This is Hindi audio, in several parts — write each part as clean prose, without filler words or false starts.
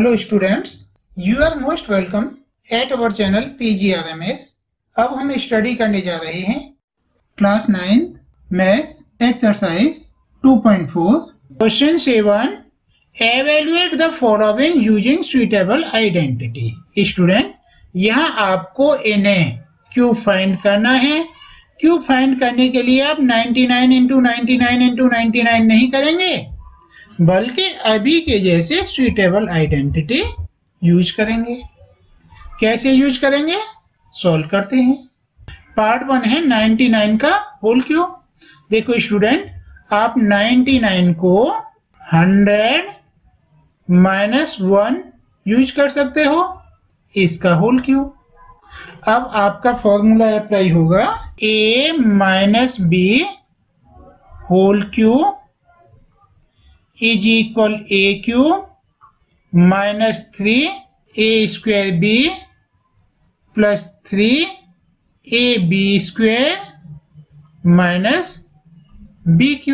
Hello students, you are most welcome at our channel PGRAMS। अब हम स्टडी करने जा रहे हैं class 9th maths exercise 2.4 question 7। Evaluate the following using suitable identity. Student, यहाँ आपको Q फाइंड करना है। Q फाइंड करने के लिए आप 99 × 99 × 99 नहीं करेंगे, बल्कि अभी के जैसे सुइटेबल आइडेंटिटी यूज करेंगे। कैसे यूज करेंगे, सॉल्व करते हैं। पार्ट 1 है 99 का होल क्यों। देखो स्टूडेंट, आप 99 को 100 - 1 यूज कर सकते हो, इसका होल क्यों। अब आपका फॉर्मूला अप्लाई होगा a - b whole cube is equal a³ - 3a² b + 3ab² - bq।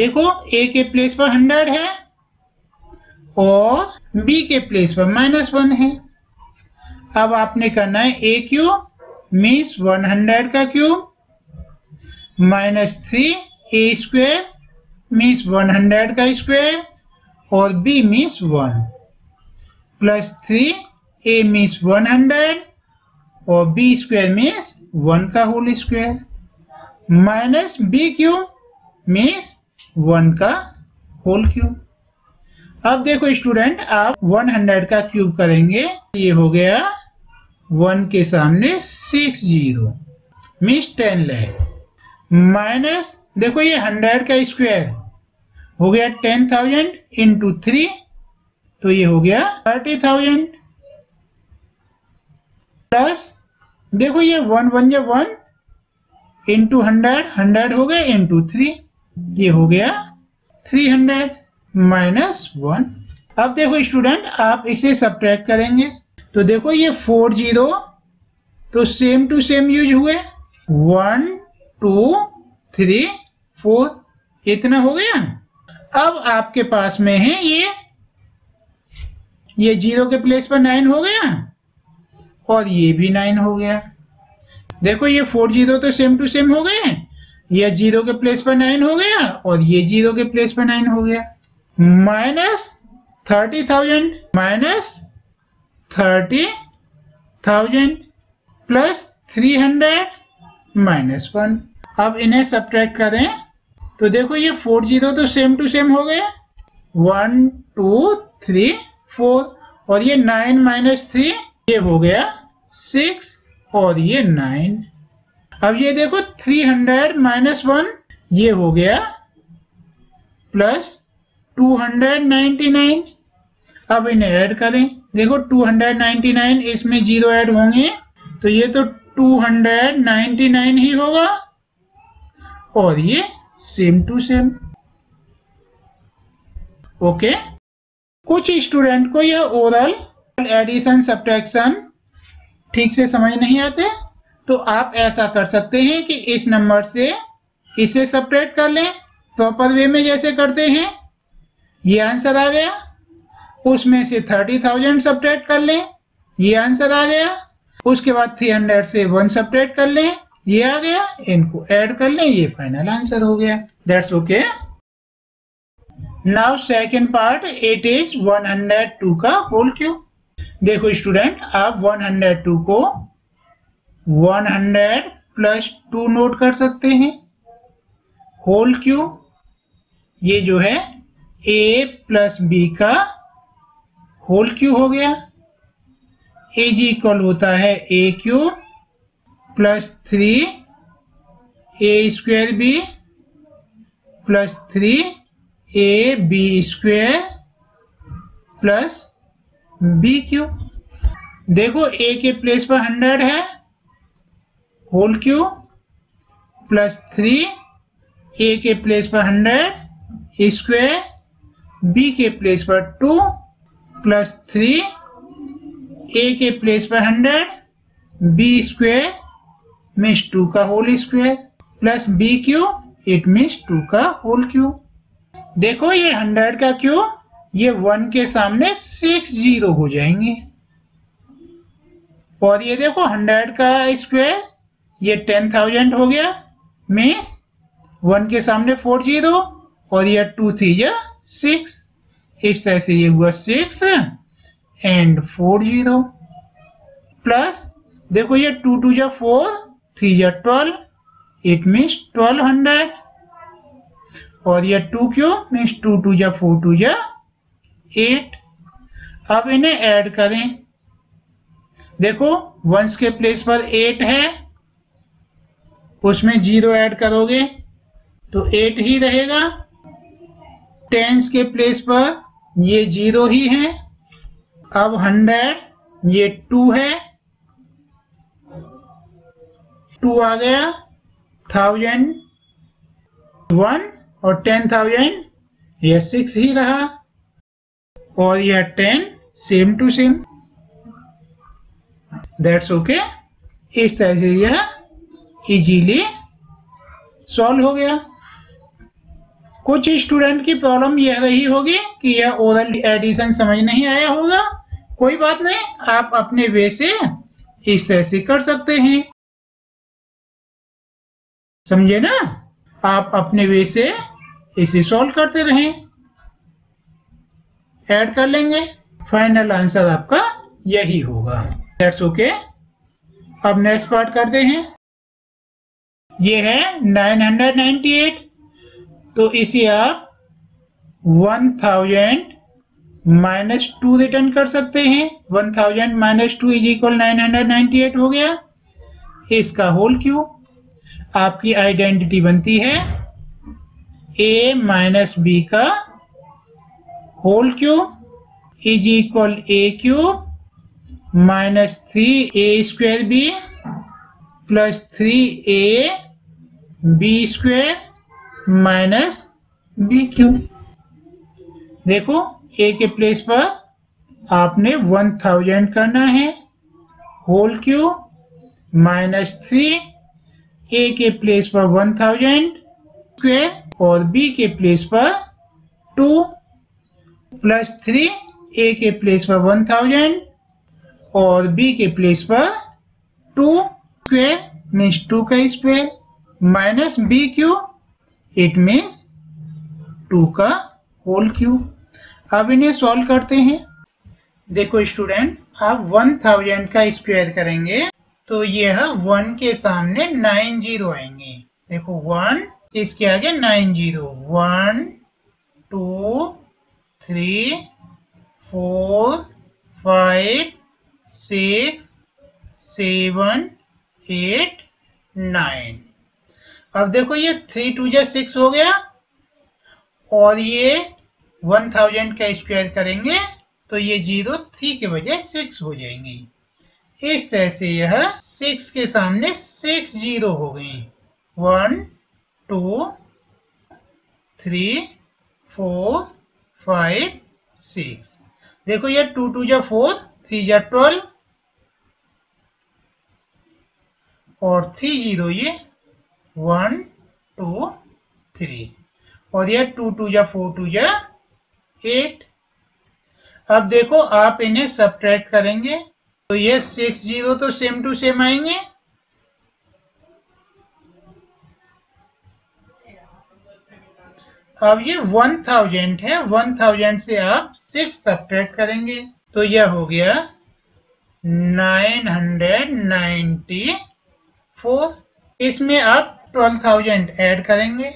देखो a के प्लेस पर 100 है और b के प्लेस पर -1 है। अब आपने करना है a³ मीन्स 100 का क्यूब -3a² मीन्स 100 का स्क्वायर और b मीन्स 1 + 3 a मीन्स 100 और b स्क्वायर मीन्स 1 का होल स्क्वायर -b³ मीन्स 1 का होल क्यूब। अब देखो स्टूडेंट, आप 100 का क्यूब करेंगे, ये हो गया 1 के सामने 6 0 मीन्स 10 लाख माइनस, देखो ये 100 का स्क्वायर हो गया 10,000 × 3 तो ये हो गया 30,000 प्लस, देखो ये 1 × 1 × 100 हो गया × 3 ये हो गया 300 -1। अब देखो स्टूडेंट, आप इसे सब्ट्रैक्ट करेंगे तो देखो ये 4 0 तो सेम टू सेम यूज हुए 1 2 3 4 इतना हो गया। अब आपके पास में है ये 0 के प्लेस पर 9 हो गया और ये भी 9 हो गया। देखो ये 4 0 तो सेम टू सेम हो गए, ये 0 के प्लेस पर 9 हो गया और ये 0 के प्लेस पर 9 हो गया -30,000 -30,000 + 300 -1। अब इन्हें सब्ट्रैक्ट करें तो देखो ये 4 0 तो सेम टू सेम हो गए 1 2 3 4 और ये 9 - 3 ये हो गया 6 और ये 9। अब ये देखो 300 -1 ये हो गया प्लस 299। अब इन्हें ऐड करें, देखो 299 इसमें 0 ऐड होंगे तो ये तो 299 ही होगा और ये सेम टू सेम। ओके, कुछ स्टूडेंट को ये ओरल एडिशन सब्ट्रैक्शन ठीक से समझ नहीं आते, तो आप ऐसा कर सकते हैं कि इस नंबर से इसे सब्ट्रैक्ट कर लें प्रॉपर वे में जैसे करते हैं। ये आंसर आ गया, उसमें से 30,000 सब्ट्रैक्ट कर लें, ये आंसर आ गया। उसके बाद 300 से 1 सब्ट्रैक्ट कर लें, ये आ गया। इनको ऐड कर लें, ये फाइनल आंसर हो गया। That's okay. Now second part, it is 102 का होल क्यूब। देखो स्टूडेंट, आप 102 को 100 + 2 नोट कर सकते हैं होल क्यूब। ये जो है a + b का होल क्यूब हो गया। a = होता है a³ + 3ab² + 3ab² + bq। देखो a के प्लेस पर 100 है होल क्यूब + 3 a के प्लेस पर 100 स्क्वायर, b के प्लेस पर 2 + 3 a के प्लेस पर 100 b स्क्वायर मीन्स 2 का whole square + bq it means 2 का होल क्यूब। देखो ये 100 का क्यूब, ये 1 के सामने 6 जीरो हो जाएंगे। और ये देखो 100 का स्क्वायर ये 10,000 हो गया, मींस 1 के सामने 4 जीरो और ये 2 3 6, इस तरह से ये हुआ 6 एंड 4 जीरो। प्लस देखो ये 2 2 जा 4 3 जा 12, इट मींस 1200। और ये 2 क्यों मींस 2 2 जा 4 2 जा 8। अब इन्हें ऐड करें, देखो वंस के प्लेस पर 8 है, उसमें जीरो ऐड करोगे तो 8 ही रहेगा। टेंस के प्लेस पर ये जीरो ही है। अब 100 ये 2 है, 2 आ गया, 1000 1 और 10,000 यह 6 ही रहा। और यह 10 same to same, that's okay. इस तरह से यह इजीली सॉल्व हो गया। कुछ स्टूडेंट की प्रॉब्लम यह रही होगी कि यह ओरल एडिशन समझ नहीं आया होगा, कोई बात नहीं, आप अपने वे से इस तरह से कर सकते हैं, समझे ना। आप अपने वे से इसे सॉल्व करते रहें, ऐड कर लेंगे, फाइनल आंसर आपका यही होगा, दैट्स ओके। अब नेक्स्ट पार्ट करते हैं। ये है 998, तो इसे आप 1000 - 2 रिटर्न कर सकते हैं। 1000 - 2 = 998 हो गया। इसका होल क्यूब, आपकी आइडेंटिटी बनती है a - b का whole cube = A cube -3a² b +3ab² -b cube. देखो a के प्लेस पर आपने 1000 करना है, होल क्यूब -3, a के प्लेस पर 1000 स्क्वायर और b के प्लेस पर 2 +3, a के प्लेस पर 1000 और b के प्लेस पर 2 स्क्वायर मीन्स 2 का square -b cube, it means 2 का होल क्यूब। अब इन्हें सॉल्व करते हैं। देखो स्टूडेंट, आप 1000 का स्क्वायर करेंगे तो यह 1 के सामने 9 जीरो आएंगे। देखो 1, इसके आगे 9 जीरो, 1 2 3 4 5 6 7 8 9। अब देखो ये 3 2 जा 6 हो गया और ये 1000 का स्क्वायर करेंगे तो ये 0 3 के बजाय 6 हो जाएंगी। इस तरह से यह 6 के सामने 6 जीरो हो गई, 1 2 3 4 5 6। देखो ये 2 2 जा 4 3 जा 12 और 3 जीरो, ये 1 2 3 और ये 2 2 जा 4 2 जा 8। अब देखो आप इन्हें सबट्रैक्ट करेंगे तो ये 6 जीरो तो सेम टू सेम आएंगे, अब ये 1000 है, 1000 से आप 6 सबट्रैक्ट करेंगे तो यह हो गया 994। इसमें आप 12000 ऐड करेंगे,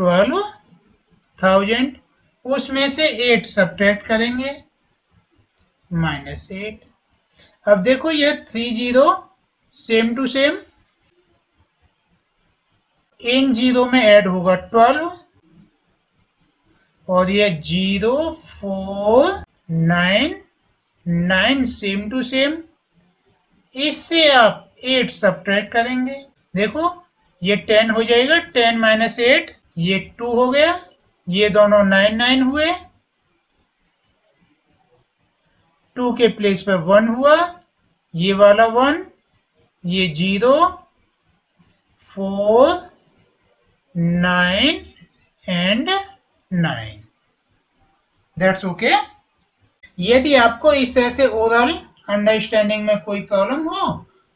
12000, उसमें से 8 सबट्रैक्ट करेंगे, -8। अब देखो ये 3 जीरो सेम टू सेम, इन जीरो में ऐड होगा 12 और ये 0 4 9 9 सेम टू सेम, इससे आप 8 सबट्रैक्ट करेंगे। देखो ये 10 हो जाएगा, 10 - 8 ये 2 हो गया, ये दोनों 9 9 हुए, 2 के प्लेस पर 1 हुआ, ये वाला 1, ये 0 4 9 एंड 9। That's okay. यदि आपको इस तरह से ओरल अंडरस्टैंडिंग में कोई प्रॉब्लम हो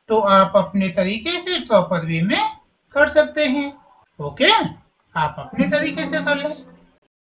तो आप अपने तरीके से प्रॉपर वे में कर सकते हैं। ओके, आप अपने तरीके से कर लें।